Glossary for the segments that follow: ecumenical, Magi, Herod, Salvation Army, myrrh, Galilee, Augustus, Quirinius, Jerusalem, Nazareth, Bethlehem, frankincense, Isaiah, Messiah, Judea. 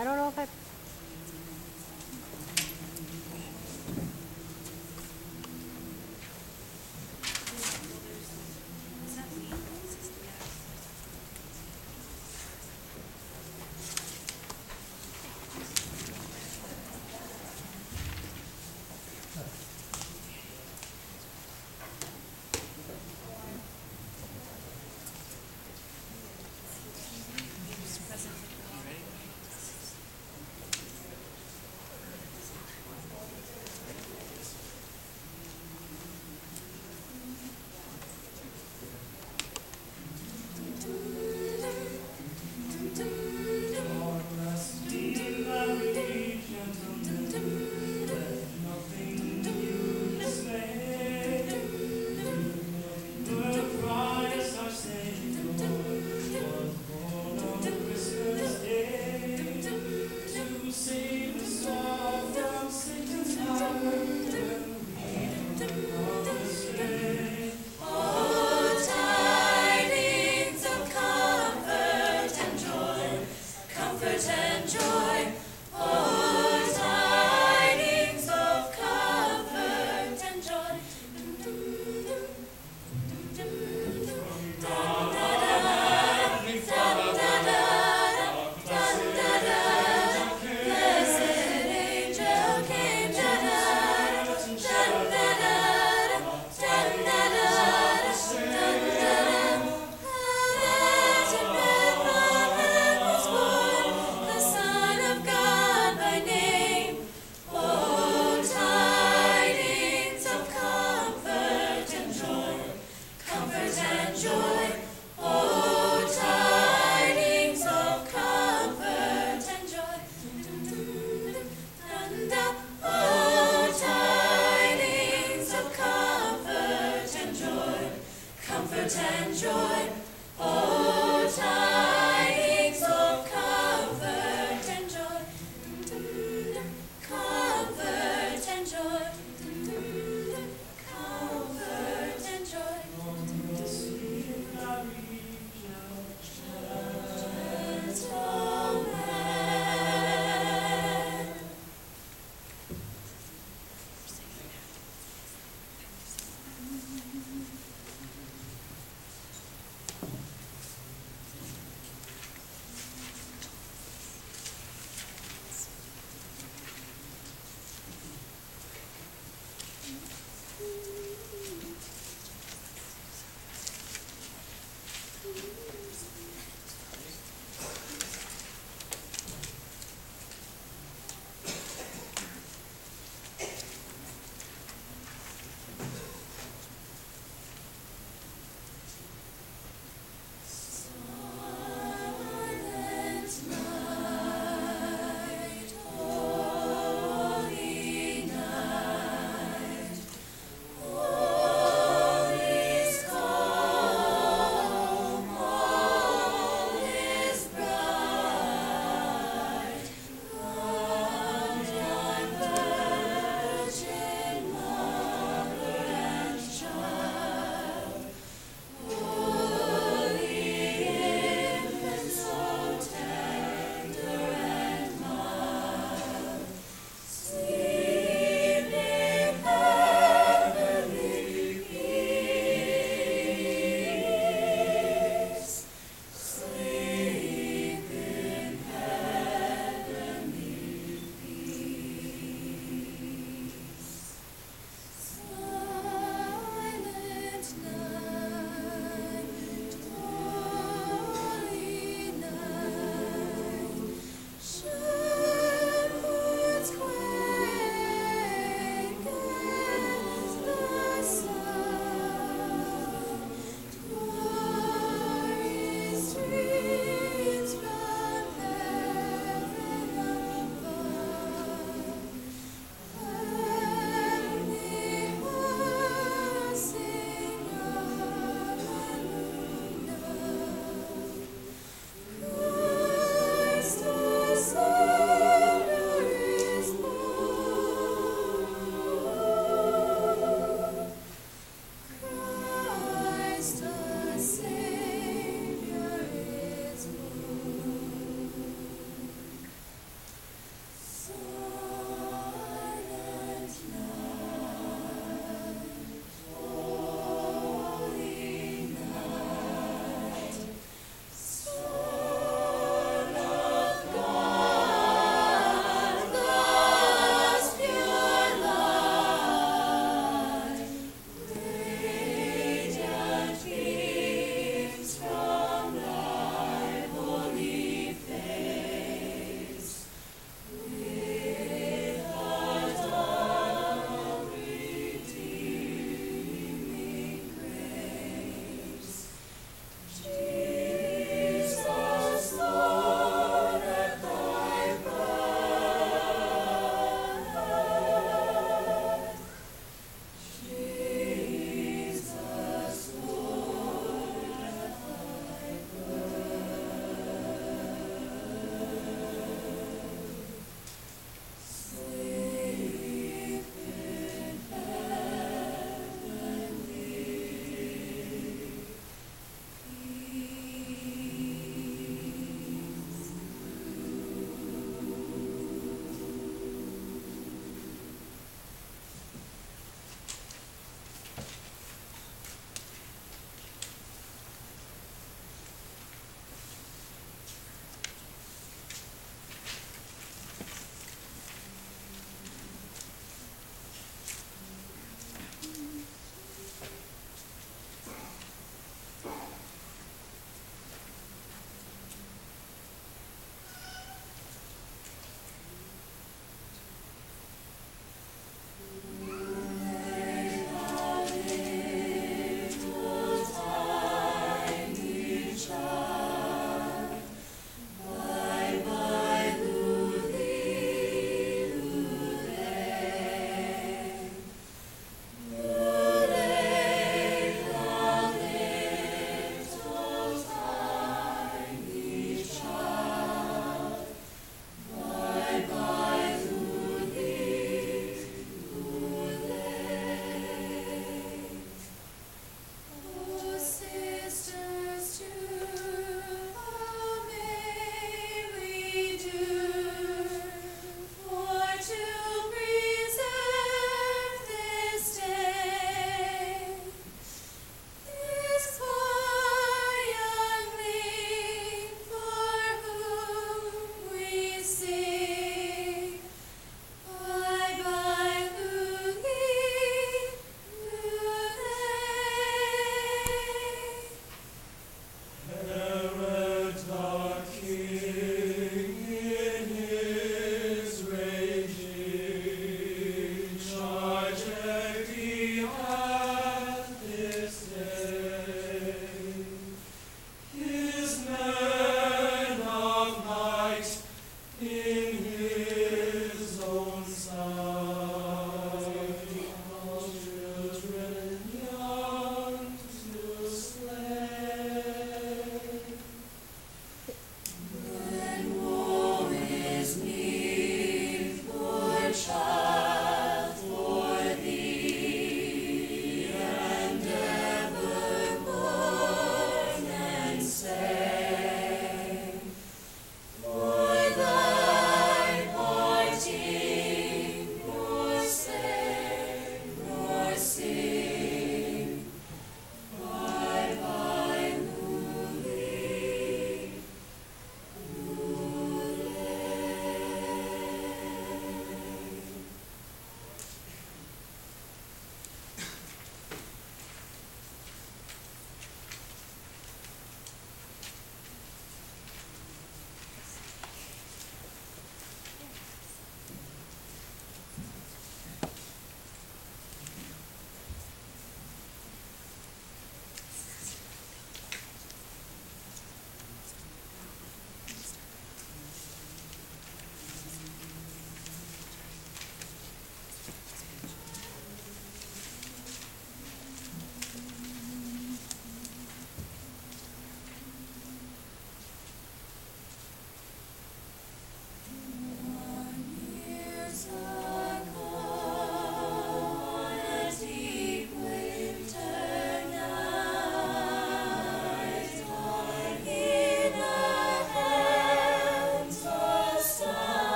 I don't know if I...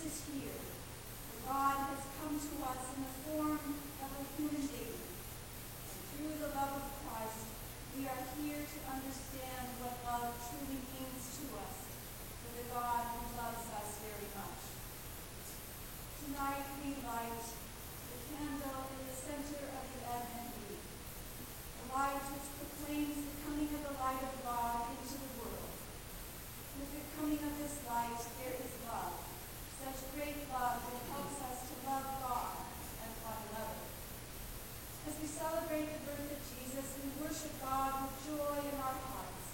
Jesus is here. God has come to us in the form of a human baby. And through the love of Christ, we are here to understand what love truly means to us, for the God who loves us very much. Tonight we light the candle in the center of the Advent wreath, a light which proclaims the coming of the light of God into the world. With the coming of this light, there is love, such great love that helps us to love God and one another. As we celebrate the birth of Jesus, we worship God with joy in our hearts,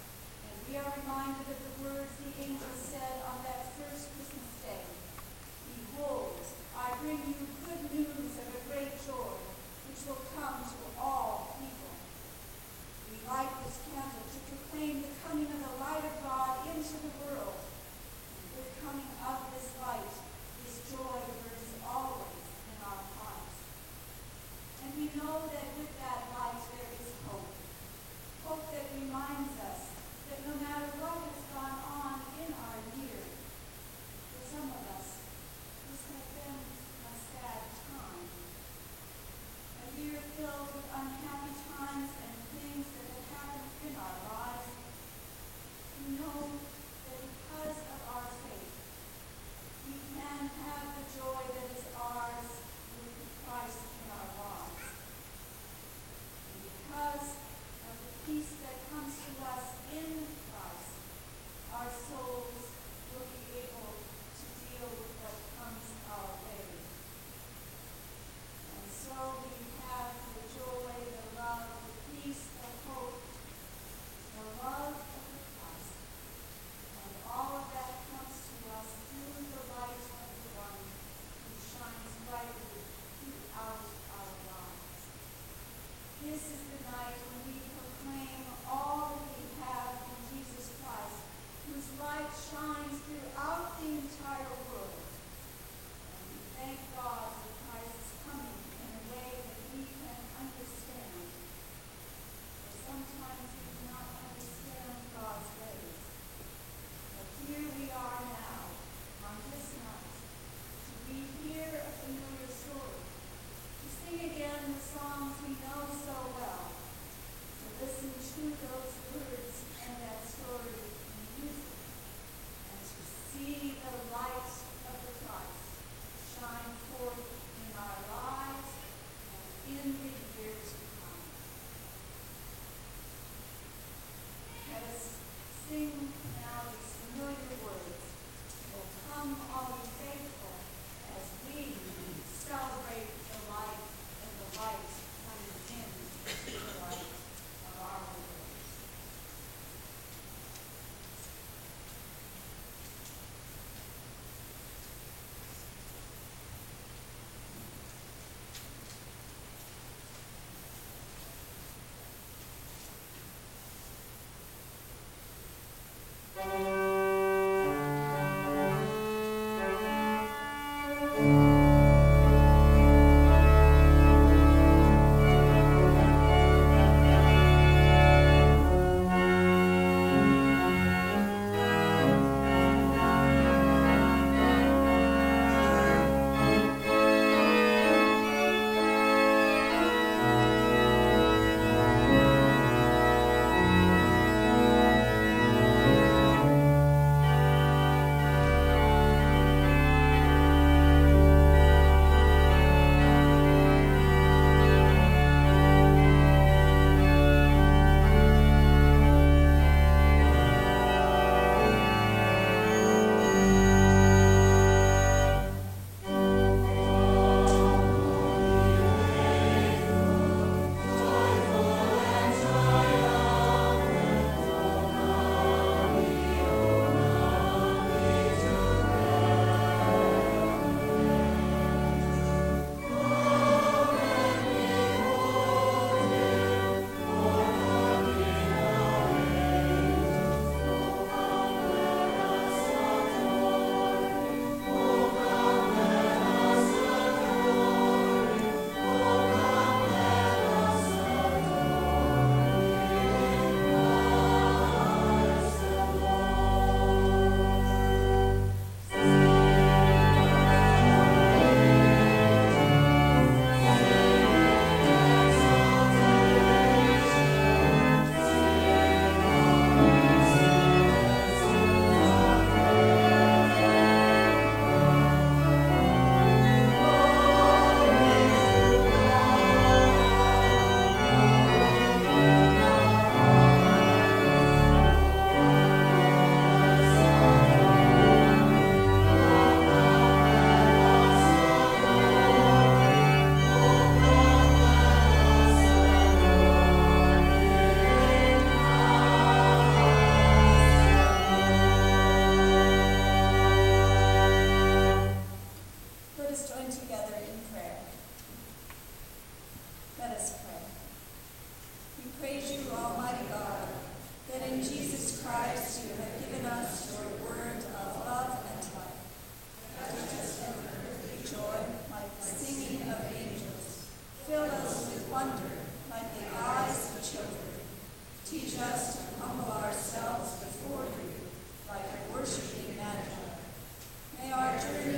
and we are reminded of the words the angel said on that first Christmas day. Behold, I bring you good news of a great joy, which will come to all people. We light this candle to proclaim the coming of the light of God into the world. With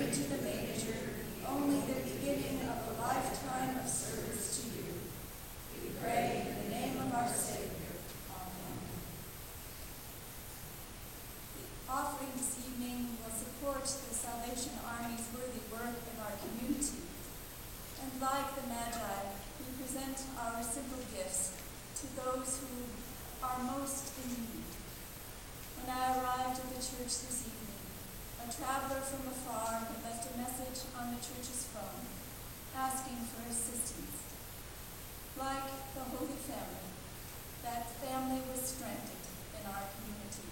delivered to the manager only the beginning of a lifetime of service to you. We pray in the name of our Savior. Amen. The offering this evening will support the Salvation Army's worthy work in our community. And like the Magi, we present our simple gifts to those who are most in need. When I arrived at the church this evening, a traveler from afar had left a message on the church's phone, asking for assistance. Like the Holy Family, that family was stranded in our community.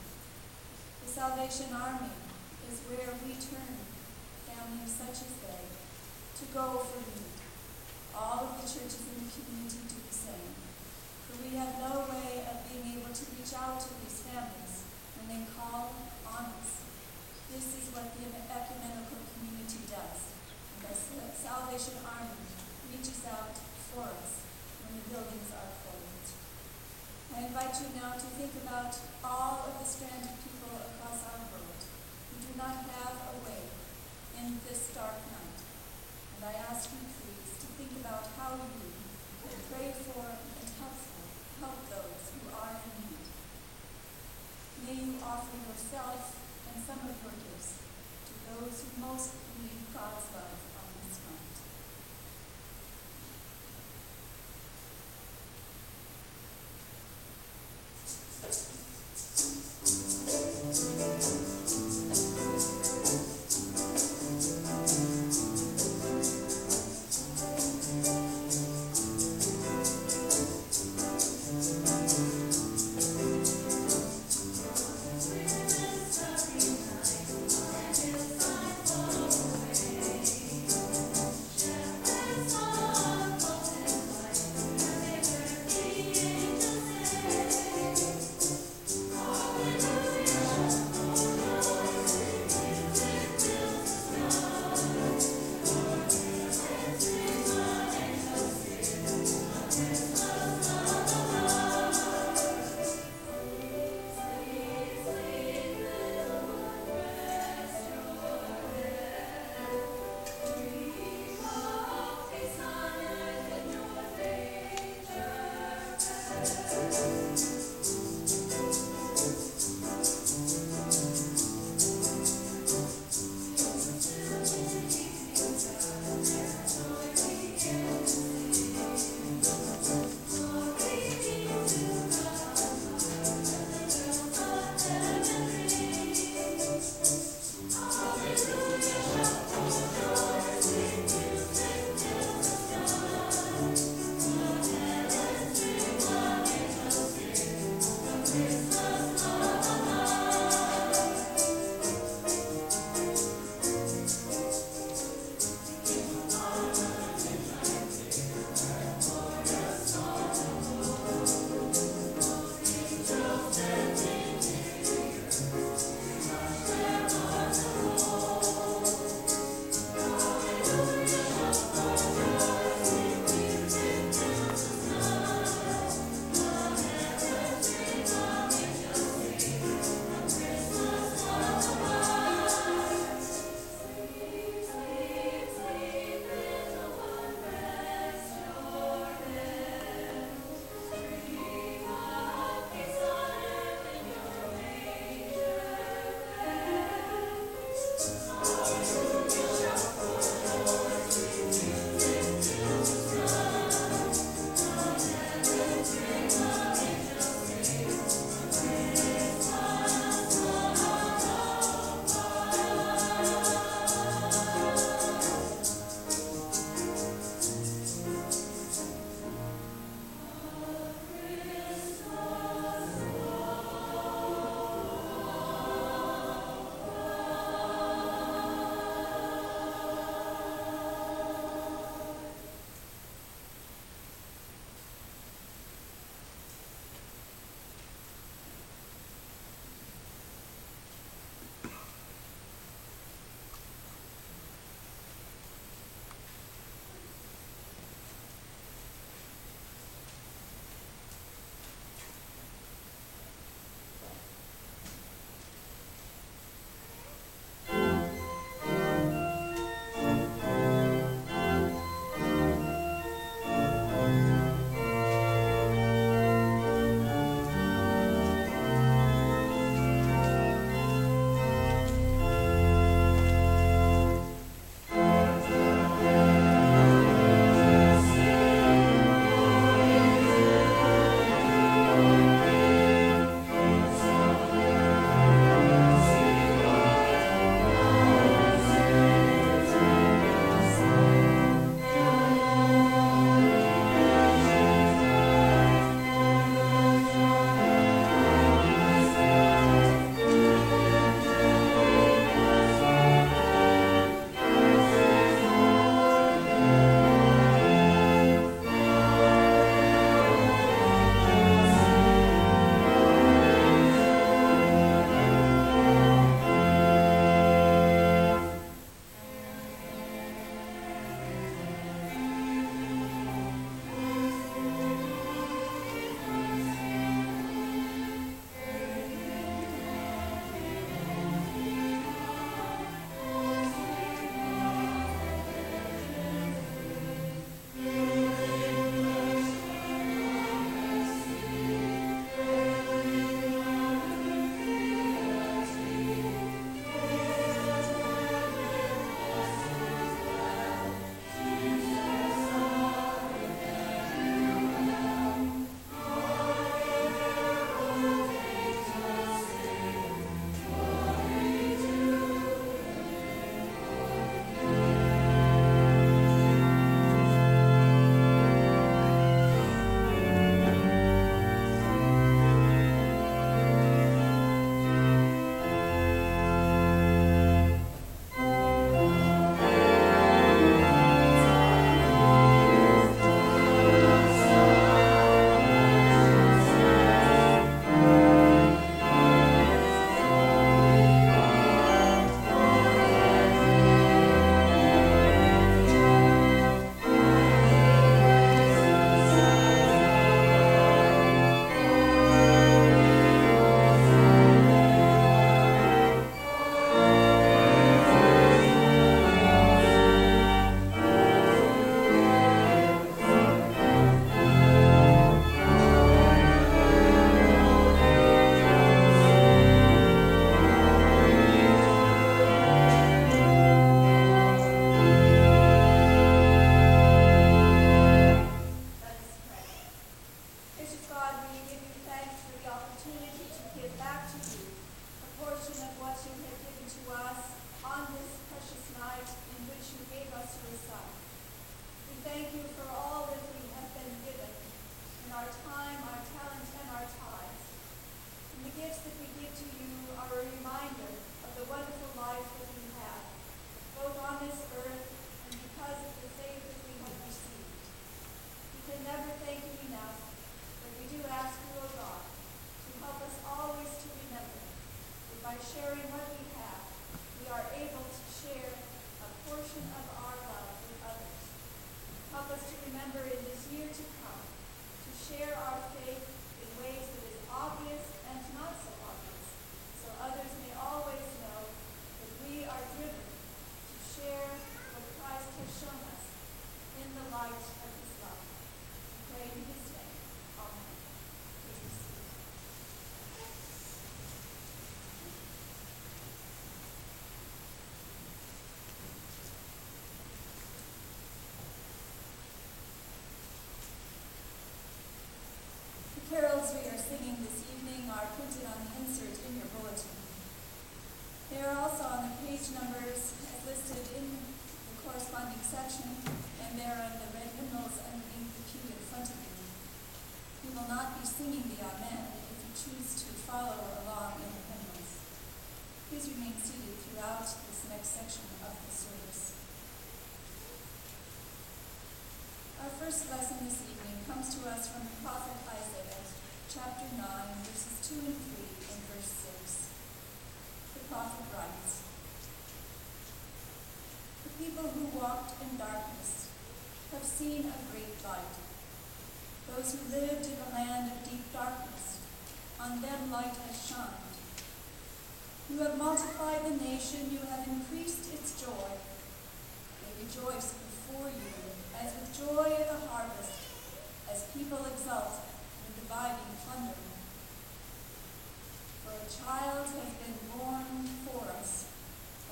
The Salvation Army is where we turn, families such as they, to go for need. All of the churches in the community do the same, for we have no way of being able to reach out to these families when they call on us. This is what the ecumenical community does. The Salvation Army reaches out for us when the buildings are closed. I invite you now to think about all of the stranded people across our world who do not have a way in this dark night. And I ask you, please, to think about how you will pray for and help those who are in need. May you offer yourself and some of your gifts to those who most need God's love on this night. year to come, to share our faith in ways that is obvious and not so obvious, so others may always know that we are driven to share what Christ has shown us in the light of his love. We pray in his name. Amen. The carols we are singing this evening are printed on the insert in your bulletin. They are also on the page numbers as listed in the corresponding section, and they are in the red hymnals underneath the pew in front of you. You will not be singing the Amen if you choose to follow along in the hymnals. Please remain seated throughout this next section of the service. Our first lesson this evening comes to us from the prophet Isaiah, chapter 9, verses 2 and 3, and verse 6. The prophet writes, "The people who walked in darkness have seen a great light. Those who lived in a land of deep darkness, on them light has shined. You have multiplied the nation, you have increased its joy. They rejoice before you as with joy of the harvest, as people exult in dividing plunder. For a child has been born for us,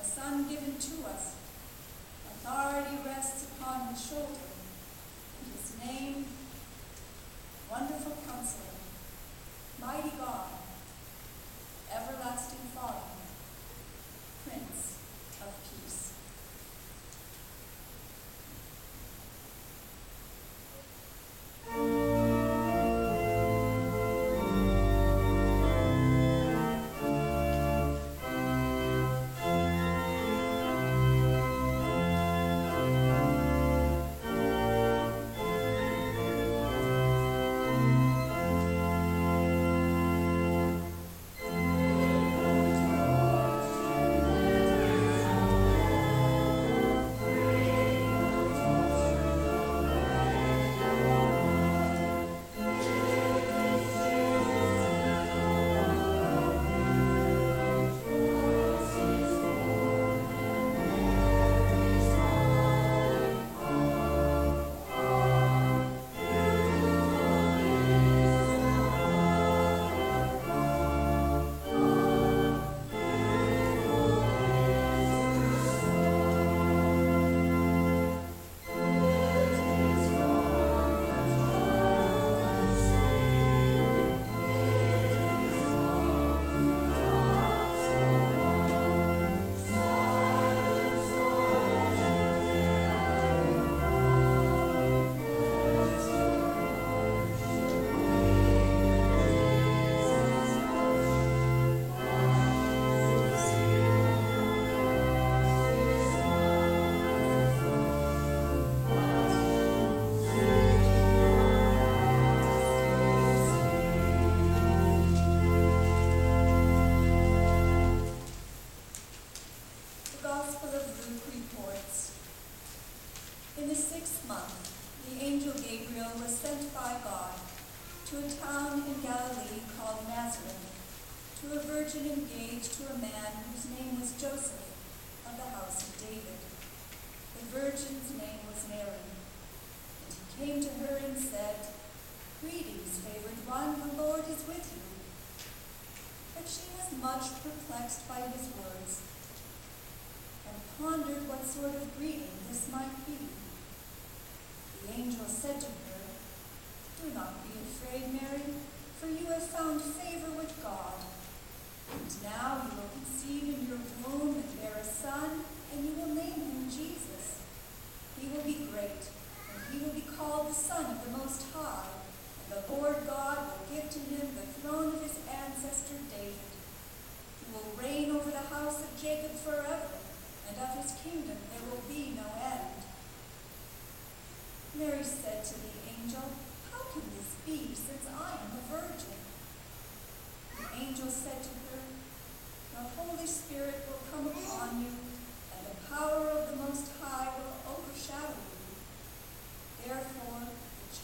a son given to us. Authority rests upon his shoulder, and his name, Wonderful Counselor, Mighty God, Everlasting Father, Prince of Peace."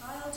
Child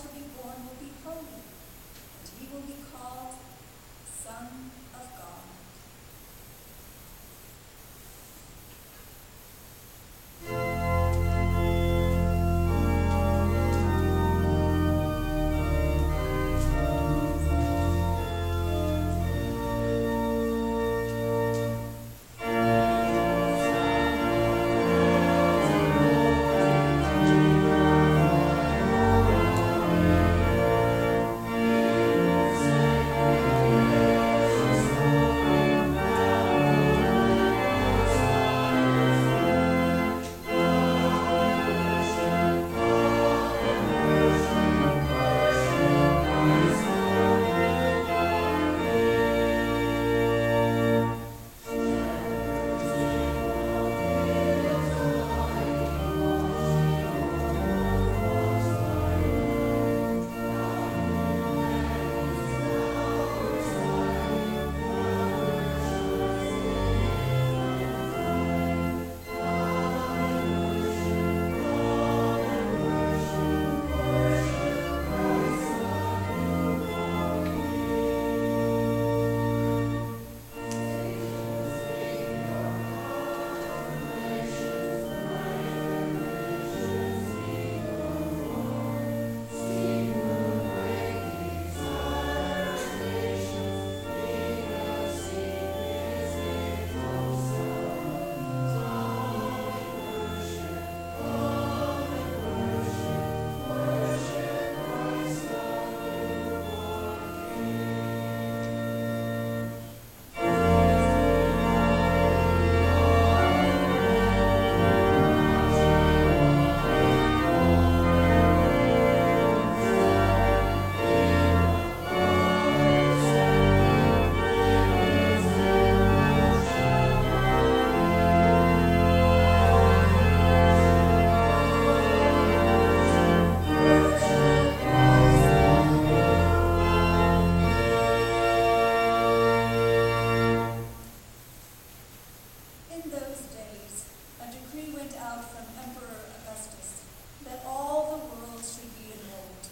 handed out from Emperor Augustus that all the world should be enrolled.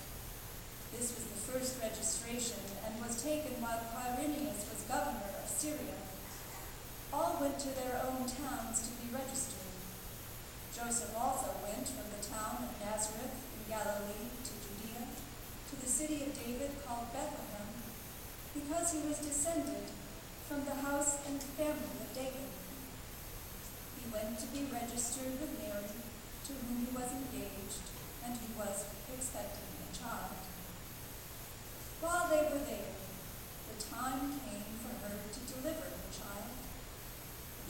This was the first registration and was taken while Quirinius was governor of Syria. All went to their own towns to be registered. Joseph also went from the town of Nazareth in Galilee to Judea, to the city of David called Bethlehem, because he was descended from the house and family of David. He went to be registered with Mary, to whom he was engaged, and who was expecting a child. While they were there, the time came for her to deliver the child.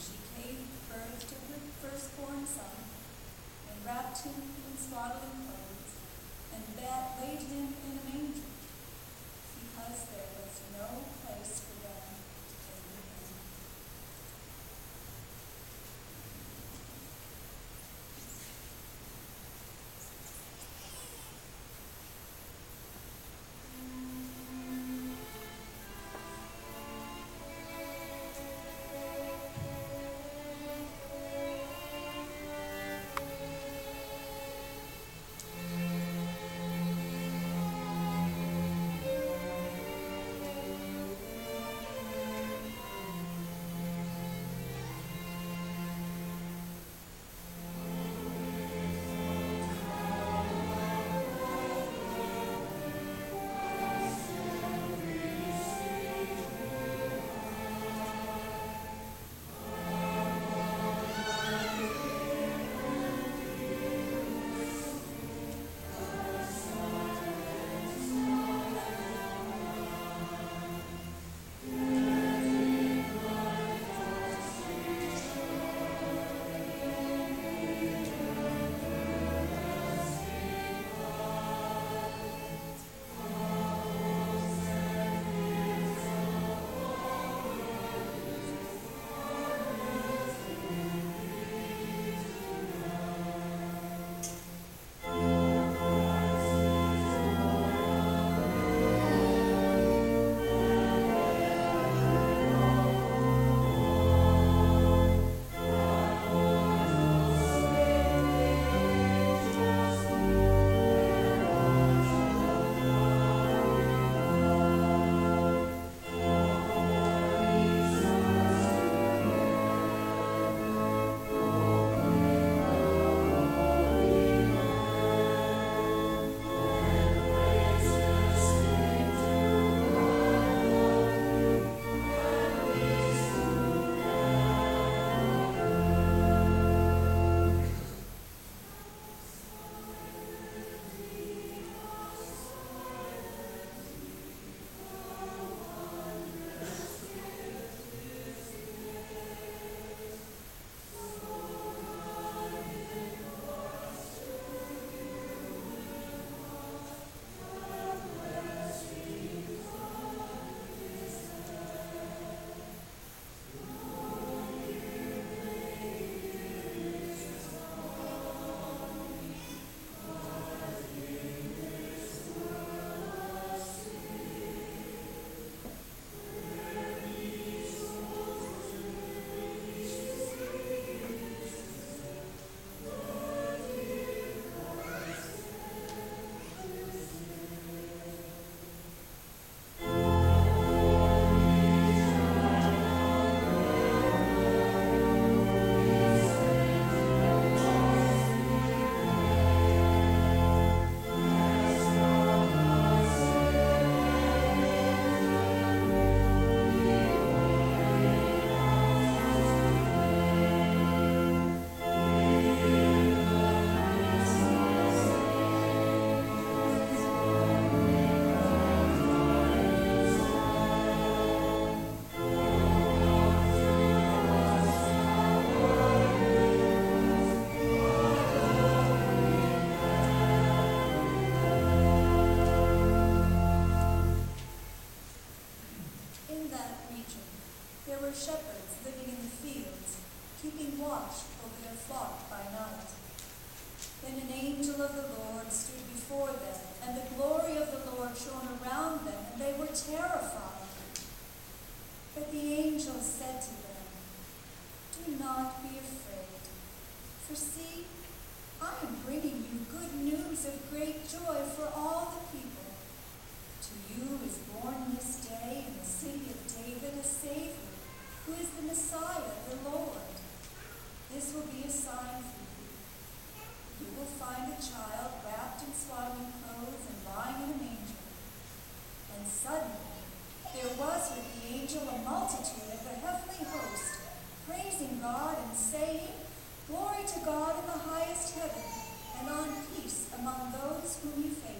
She gave birth to her firstborn son, and wrapped him in swaddling clothes, and laid him in a manger, because there was no place for them in the inn. Shepherds living in the fields, keeping watch over their flock by night. Then an angel of the Lord stood before them, and the glory of the Lord shone around them, and they were terrified. But the angel said to them, "Do not be afraid, for For see, I am bringing you good news of great joy for all the people. To you is born this day in the city of David a Savior, who is the Messiah, the Lord. This will be a sign for you. You will find a child wrapped in swaddling clothes and lying in a manger. And suddenly there was with the angel a multitude of the heavenly host, praising God and saying, "Glory to God in the highest heaven, and on peace among those whom he favors."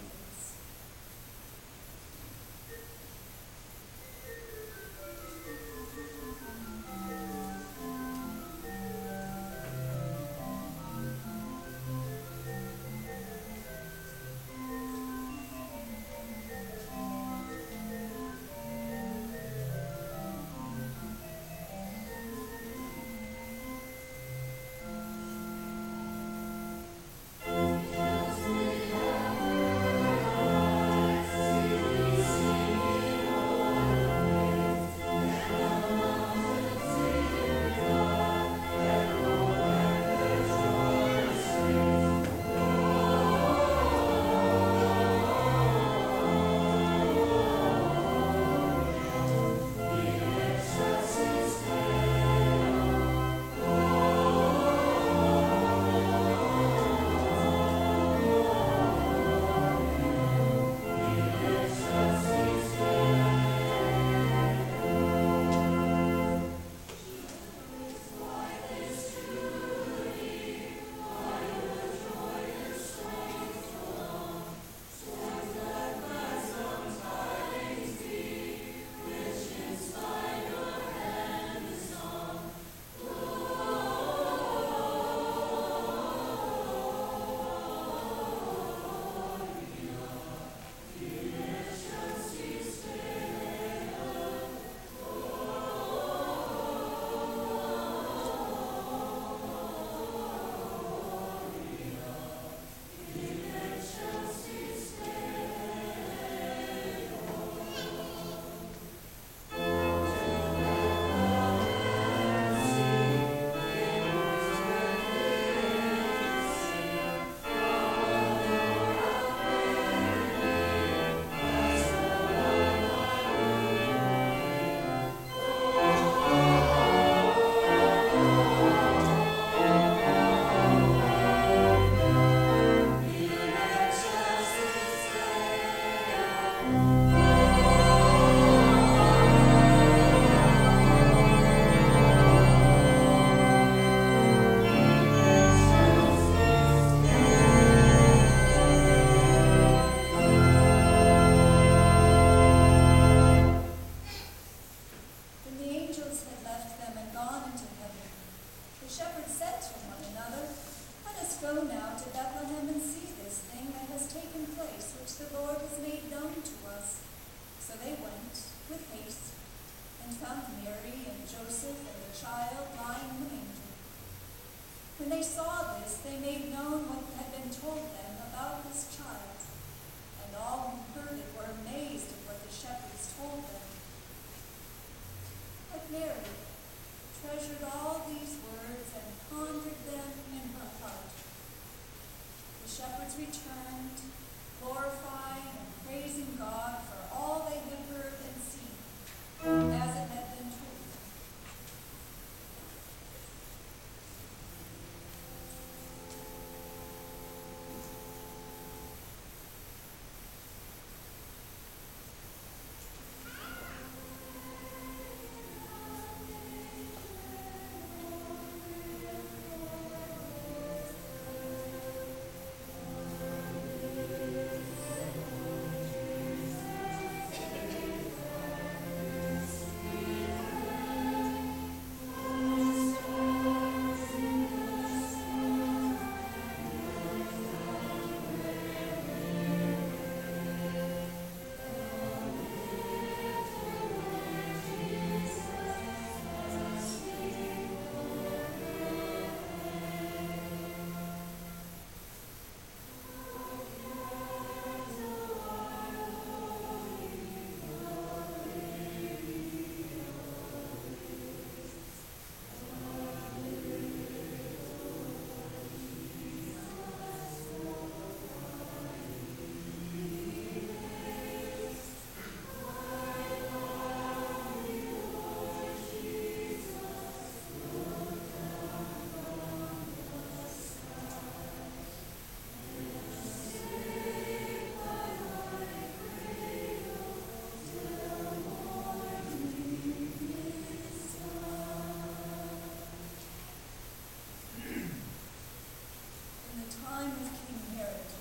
time with King Herod,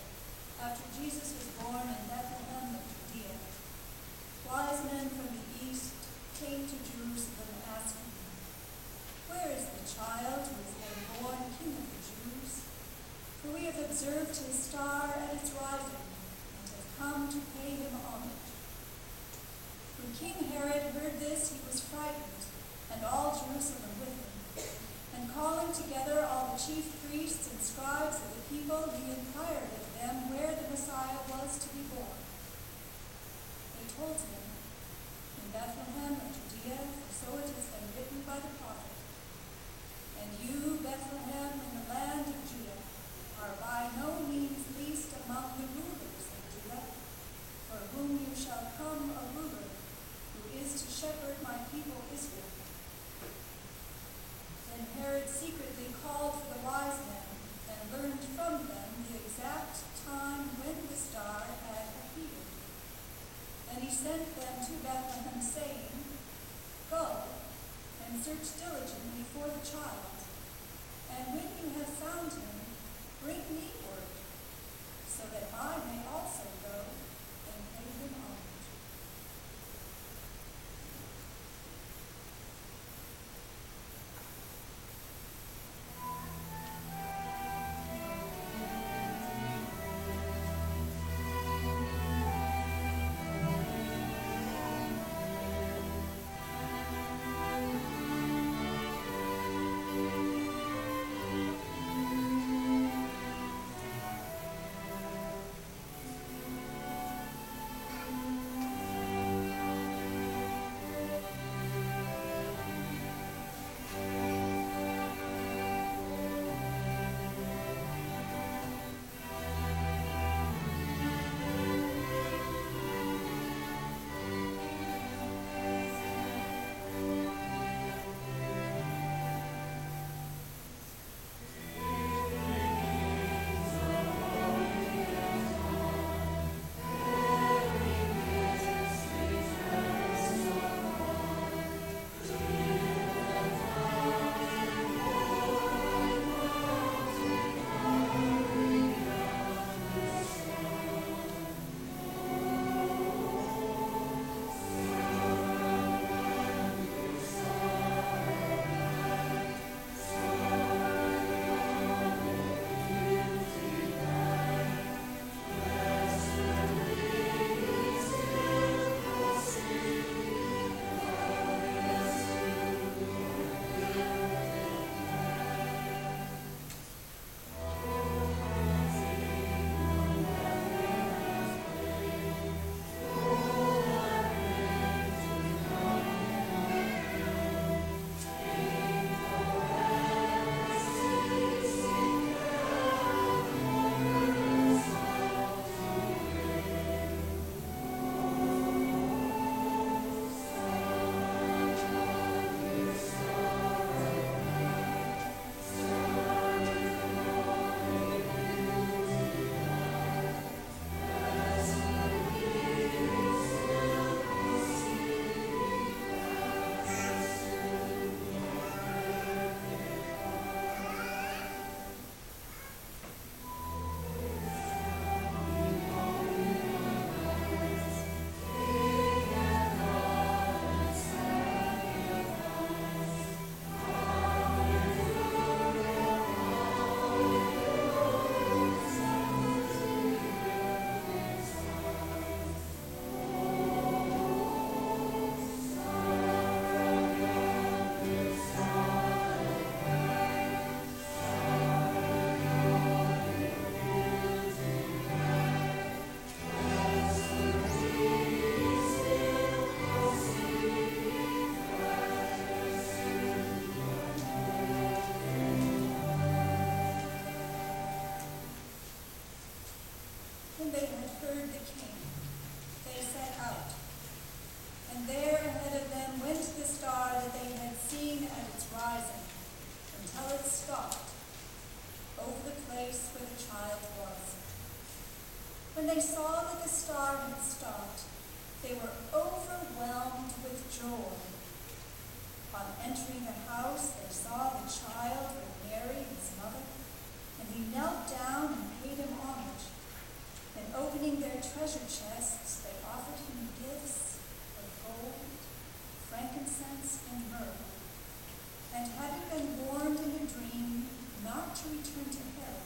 after Jesus was born in Bethlehem of Judea, wise men from the east came to Jerusalem asking, "Where is the child who is then born King of the Jews? For we have observed his star at its rising, and have come to pay him homage." When King Herod heard this, he was frightened, and all Jerusalem with him. And calling together all the chief priests and scribes of the people, he inquired of them where the Messiah was to be born. They told him, "In Bethlehem of Judea, for so it has been written by the prophet. And you, Bethlehem, in the land of Judah, are by no means least among the rulers of Judah, for whom you shall come a ruler, who is to shepherd my people Israel." And Herod secretly called for the wise men and learned from them the exact time when the star had appeared. And he sent them to Bethlehem, saying, "Go and search diligently for the child, and when you have found him, bring me word, so that I may also go and pay him homage." Down Leaving their treasure chests, they offered him gifts of gold, frankincense, and myrrh, and having been warned in a dream not to return to Herod,